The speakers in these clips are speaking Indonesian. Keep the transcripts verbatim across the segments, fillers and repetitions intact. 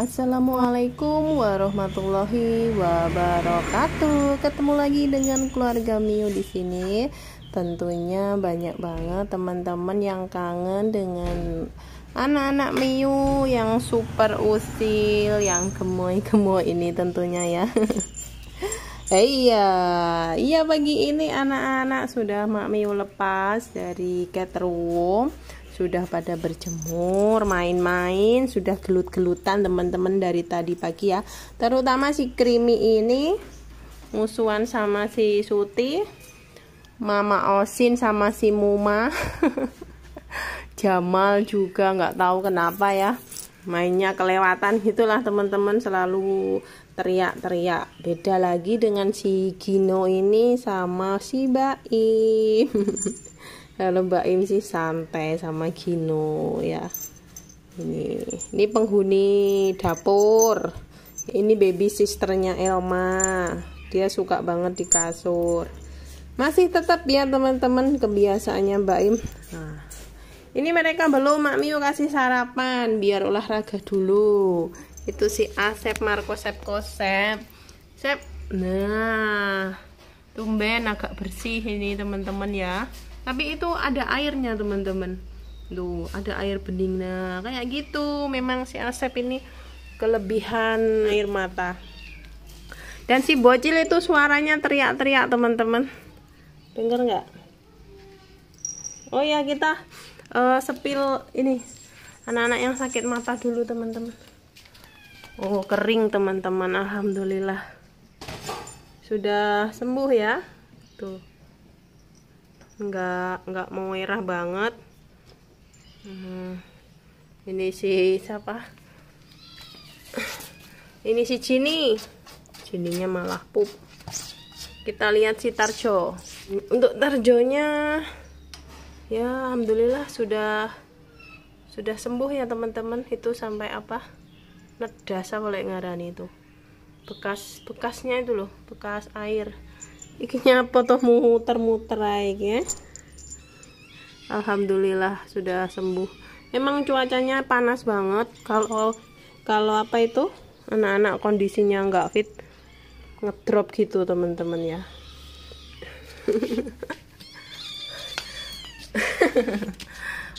Assalamualaikum warahmatullahi wabarakatuh. Ketemu lagi dengan keluarga Miu di sini. Tentunya banyak banget teman-teman yang kangen dengan anak-anak Miu yang super usil, yang gemoy-gemoy ini tentunya ya. Iya, iya pagi ini anak-anak sudah Mak Miu lepas dari cat room, sudah pada berjemur, main-main, sudah gelut-gelutan teman-teman dari tadi pagi ya. Terutama si Krimi ini musuhan sama si Suti, Mama Osin sama si Muma. Jamal juga nggak tahu kenapa ya, mainnya kelewatan gitulah teman-teman, selalu teriak-teriak. Beda lagi dengan si Gino ini sama si Baim. Kalau Baim sih santai sama Gino ya. Ini, ini penghuni dapur. Ini baby sisternya Elma. Dia suka banget di kasur. Masih tetap ya teman-teman kebiasaannya Baim. Nah, ini mereka belum Mak Miu kasih sarapan, biar olahraga dulu. Itu si Asep Marco Sep Kosep Sep. Nah, tumben agak bersih ini teman-teman ya, tapi itu ada airnya teman-teman tuh, ada air bening. Nah kayak gitu, memang si Asep ini kelebihan air mata. Dan si bocil itu suaranya teriak-teriak teman-teman, dengar nggak? Oh ya, kita uh, sepil ini anak-anak yang sakit mata dulu teman-teman. Oh kering teman-teman, alhamdulillah sudah sembuh ya. Tuh nggak nggak mau merah banget. Hmm. Ini si siapa? Ini si Cini, Cininya malah pup. Kita lihat si Tarjo. Untuk Tarjonya ya alhamdulillah sudah sudah sembuh ya teman-teman. Itu sampai apa? Nedasa boleh ngarani itu, bekas bekasnya itu loh, bekas air ikinya potong muter-muter ya. Alhamdulillah sudah sembuh. Emang cuacanya panas banget, kalau kalau apa itu anak-anak kondisinya nggak fit, ngedrop gitu teman-teman ya.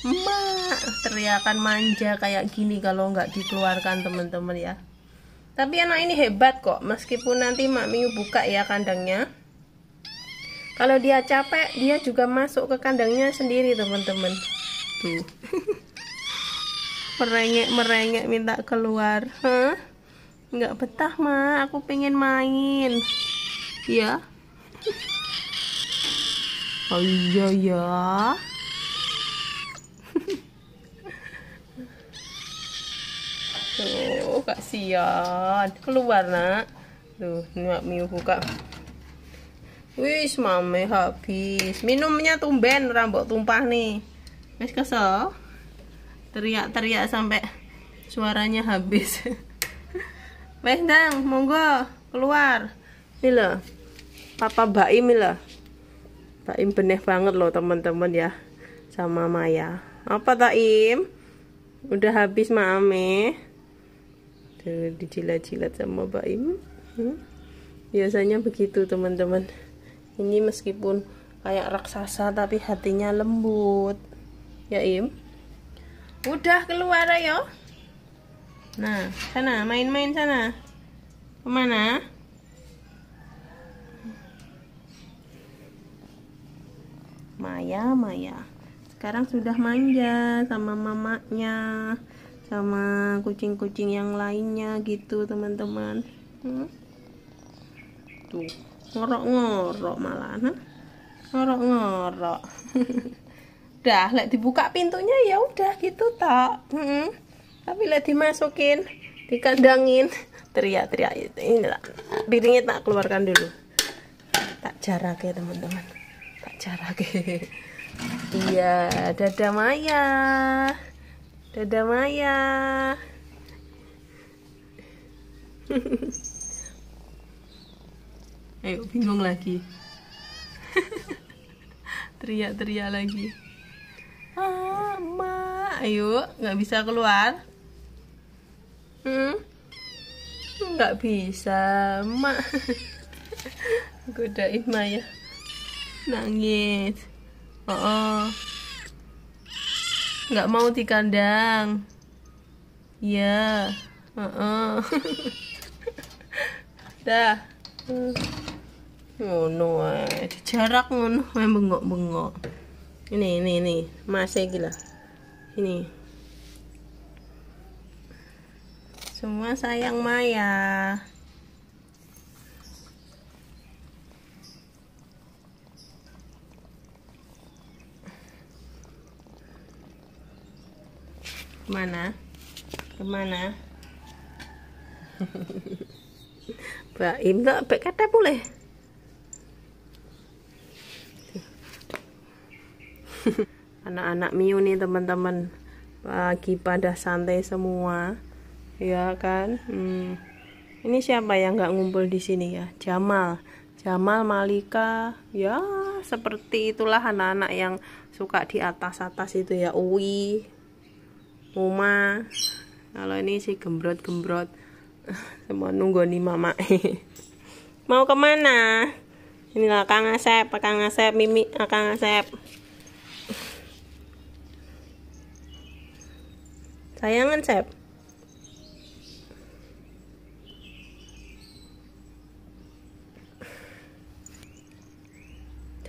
Mak, teriakan manja kayak gini kalau nggak dikeluarkan teman-teman ya. Tapi anak ini hebat kok, meskipun nanti Mak Miu buka ya kandangnya, kalau dia capek dia juga masuk ke kandangnya sendiri teman-teman. Tuh merengek-merengek minta keluar. Hah? Nggak betah Mak, aku pengen main ya. Oh iya ya. Tuh, kasihan. Keluar, Nak. Tuh, Mak Miu buka. Wis, mame habis. Minumnya tumben, rambut tumpah nih. Wis kesel. Teriak-teriak sampai suaranya habis. Wes, Dang, monggo keluar. Nih loh. Papa Baim nih loh. Baim benih banget loh, teman-teman ya. Sama Maya. Apa Taim? Udah habis mame. Dijilat-jilat sama Baim. Hmm? Biasanya begitu teman-teman. Ini meskipun kayak raksasa tapi hatinya lembut ya Im. Udah keluar ayo. Nah sana main-main sana. Kemana? Maya, Maya sekarang sudah manja sama mamanya, sama kucing-kucing yang lainnya gitu teman-teman. Hmm? Tuh ngorok-ngorok malah, nah? Ngorok-ngorok. Udah lek dibuka pintunya ya udah gitu tak. Hmm? Tapi lek dimasukin dikandangin teriak-teriak ini tak, piringnya tak keluarkan dulu, tak jarak ya teman-teman, tak jarak. Iya. Dadah Maya. Dadah Maya. Ayo bingung lagi. Teriak-teriak lagi. Mama, ayo nggak bisa keluar. Hmm? Nggak bisa, Mak. Godain Maya. Nangis. Oh, oh. Nggak mau dikandang. Iya. Yeah. Oh, oh. Dah. Ngono ae, jarak ngono ae bengok-bengok. Ini ini ini, masih gila. Ini. Semua sayang Maya. Kemana? Kemana? Mbak Im tak pek kata boleh. Anak-anak Miu nih teman-teman, pagi pada santai semua, ya kan? Hmm. Ini siapa yang nggak ngumpul di sini ya? Jamal, Jamal, Malika, ya seperti itulah anak-anak yang suka di atas-atas itu ya. Uwi, Uma, kalau ini si gembrot-gembrot, semua nunggu nih Mama. Mau kemana? Inilah Kang Asep, Kang Asep, Mimi, Kang Asep. Sayangan Sep.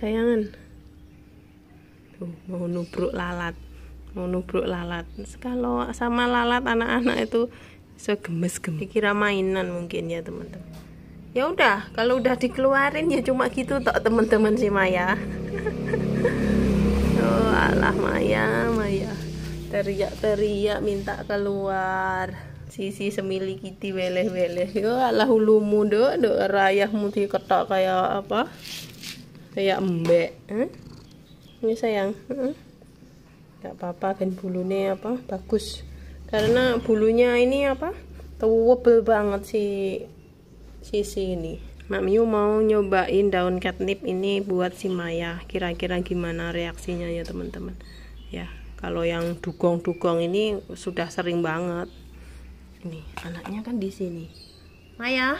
Sayangan. Tuh, mau nubruk lalat. Mau nubruk lalat. Kalau sama lalat anak-anak itu so gemes-gemes. Dikira mainan mungkin ya, teman-teman. Ya udah, kalau udah dikeluarin ya cuma gitu tok, teman-teman si Maya. Oh, alah Maya, Maya. Teriak-teriak minta keluar. Sisi semili kiti weleh-weleh. Yo alah hulumu dok, dok rayahmu diketok kayak apa? Kayak embek. Huh? Ini sayang. Huh? Gak apa-apa kan bulunya apa? Bagus. Karena bulunya ini apa? Tebel banget si sisi ini. Mak Miu mau nyobain daun catnip ini buat si Maya. Kira-kira gimana reaksinya ya teman-teman? Ya. Kalau yang dugong-dugong ini sudah sering banget. Ini anaknya kan di sini. Maya.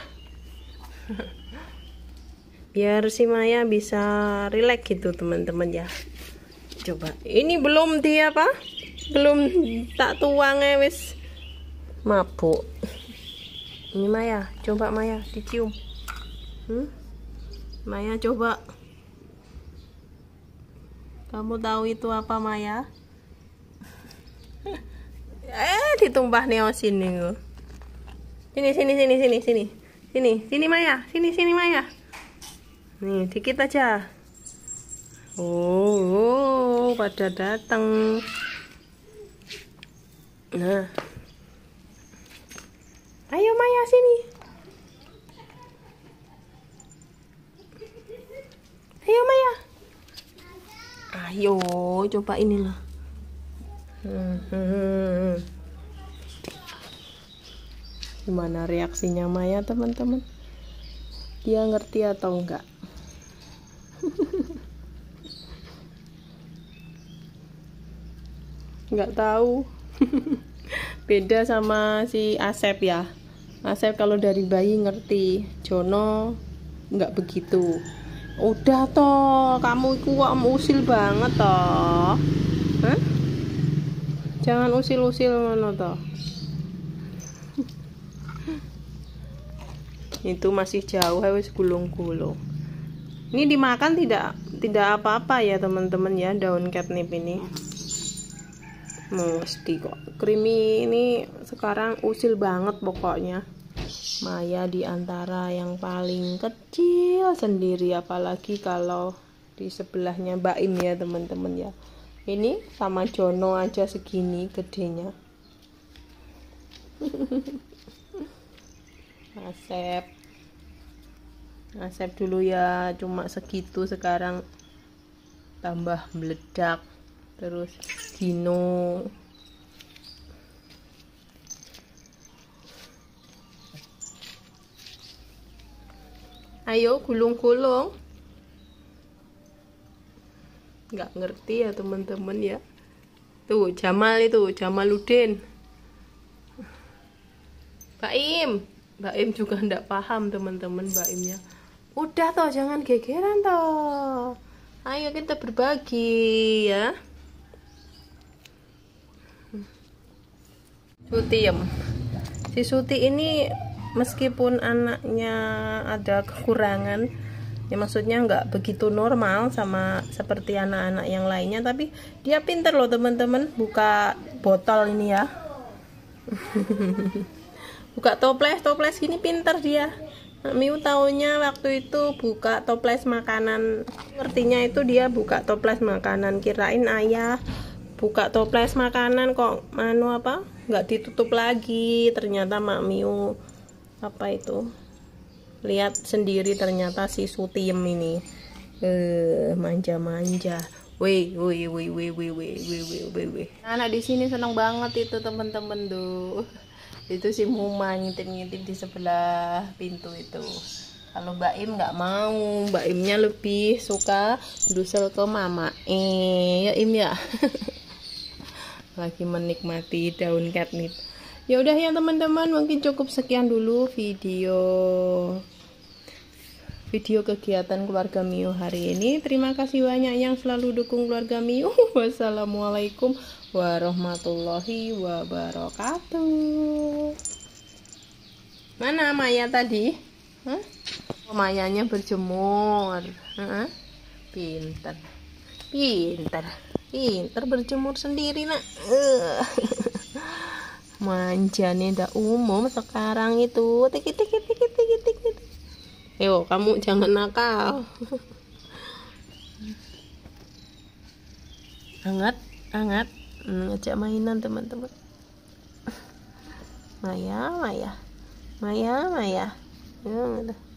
Biar si Maya bisa rileks gitu, teman-teman ya. Coba. Ini belum dia apa? Belum tak tuangnya wis mabuk. Ini Maya, coba Maya dicium. Hmm? Maya coba. Kamu tahu itu apa, Maya? Eh ditumpah neosin nih. Sini sini sini sini sini sini sini Maya, sini sini Maya. Nih dikit aja. Oh, oh pada datang. Nah, ayo Maya sini. Ayo Maya. Ayo coba inilah. Hmm. Gimana reaksinya Maya teman-teman? Dia ngerti atau enggak? Enggak tahu. Beda sama si Asep ya. Asep kalau dari bayi ngerti. Jono enggak begitu. Udah toh, kamu iku kok usil banget toh. Hah? Jangan usil-usil ngono toh. Itu masih jauh wis gulung-gulung. Ini dimakan tidak tidak apa-apa ya teman-teman ya daun catnip ini. Mesti kok. Creamy ini sekarang usil banget pokoknya. Maya di antara yang paling kecil sendiri apalagi kalau di sebelahnya Mbak Im ya teman-teman ya. Ini sama Jono aja segini gedenya. Asep, Asep dulu ya cuma segitu, sekarang tambah meledak. Terus Dino, ayo gulung-gulung. Nggak ngerti ya teman-teman ya. Tuh Jamal itu, Jamaludin. Pak Im, Mbak Im juga ndak paham teman-teman Mbak Imnya. Udah toh, jangan gegeran toh. Ayo kita berbagi ya. Suti ya. Si Suti ini meskipun anaknya ada kekurangan, ya maksudnya nggak begitu normal sama seperti anak-anak yang lainnya, tapi dia pinter loh teman-teman. Buka botol ini ya. Buka toples, toples gini pinter dia. Miu taunya waktu itu buka toples makanan, artinya itu dia buka toples makanan. Kirain ayah buka toples makanan kok anu apa nggak ditutup lagi, ternyata Mak Miu apa itu lihat sendiri, ternyata si Sutiem ini eh manja-manja. Wih, wih, wih, wih, wih, wih, wih, wih, wih. Anak di sini seneng banget itu temen-temen tuh. Itu si Muma ngintip-ngintip di sebelah pintu itu. Kalau Mbak Im nggak mau, Mbak Imnya lebih suka dusel ke Mama. Eh, ya Im ya. Lagi menikmati daun catnip. Ya udah ya teman-teman, mungkin cukup sekian dulu video video kegiatan keluarga Miu hari ini. Terima kasih banyak yang selalu dukung keluarga Miu. Wassalamualaikum warahmatullahi wabarakatuh. Mana Maya tadi? Hah? Oh, Mayanya berjemur. Hah? Pinter, pinter, pinter berjemur sendiri nak. Uh. Manjanya ndak umum sekarang itu. Tik tik tik tik tik tik. Ayo kamu jangan nakal. Hangat, hangat. Ngajak mainan teman-teman. Maya, Maya. Maya, Maya. Ya udah.